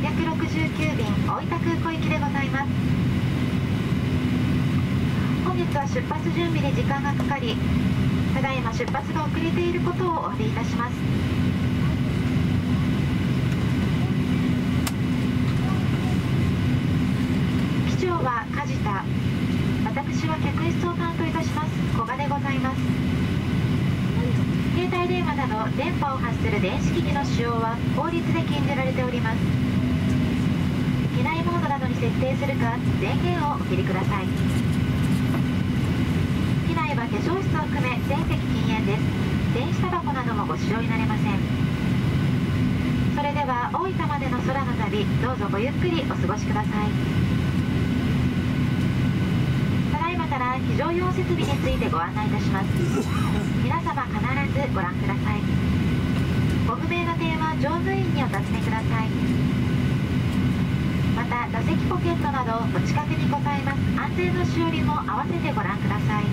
669便大分空港行きでございます。本日は出発準備に時間がかかり、ただいま出発が遅れていることをお詫びいたします。梶田、私は客室を担当いたします古賀でございます。携帯電話など電波を発する電子機器の使用は法律で禁じられております。機内モードなどに設定するか電源をお切りください。機内は化粧室を含め全席禁煙です。電子タバコなどもご使用になれません。それでは大分までの空の旅、どうぞごゆっくりお過ごしください。非常用設備についてご案内いたします。皆様必ずご覧ください。ご不明の点は乗務員にお尋ねください。また座席ポケットなどお近くにございます安全のしおりも合わせてご覧ください。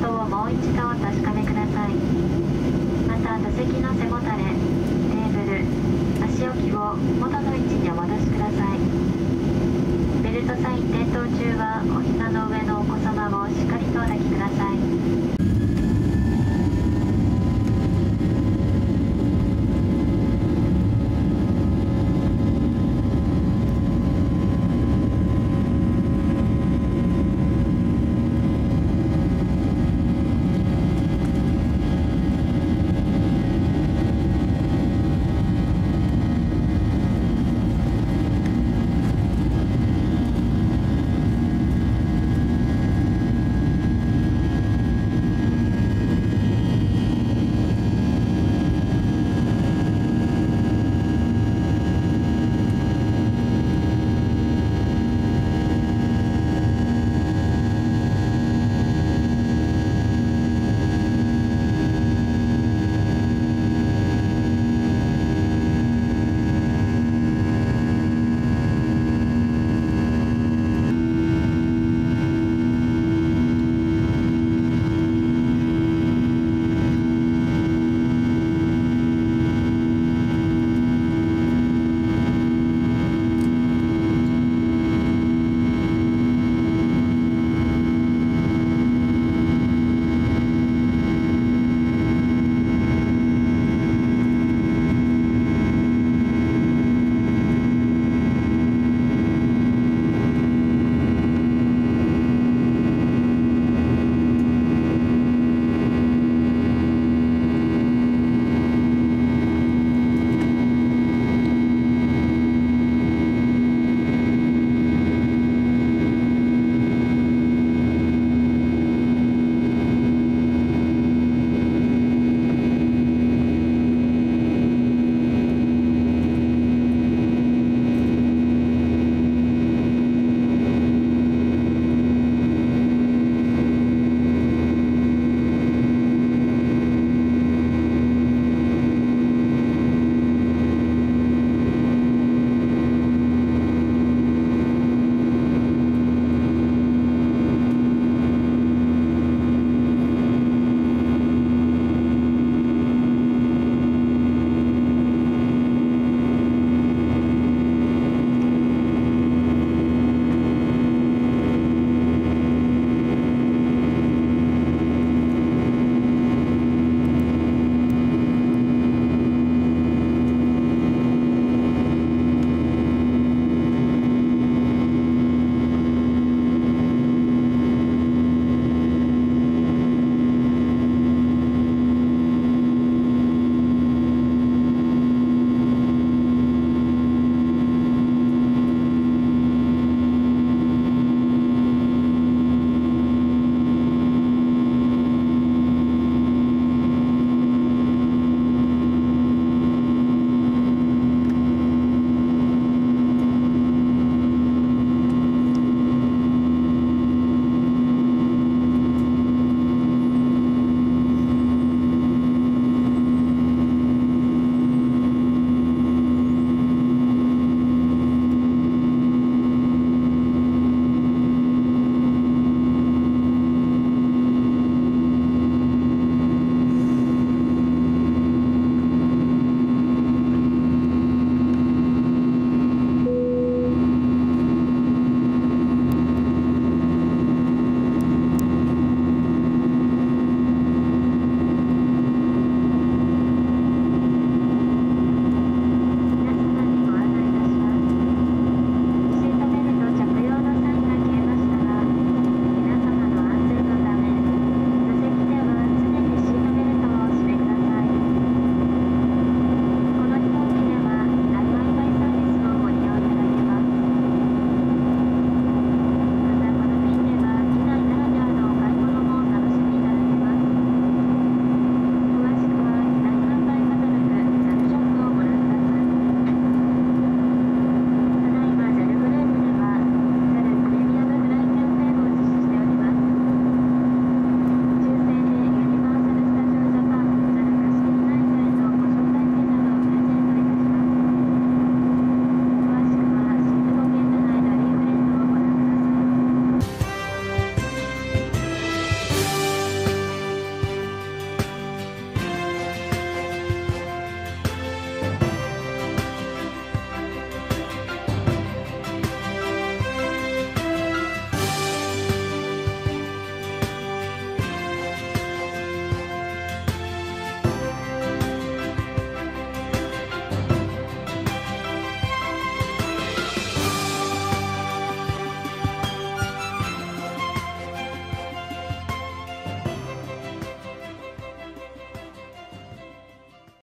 トをもう一度お確かめください。また座席の背もたれ、テーブル、足置きを元の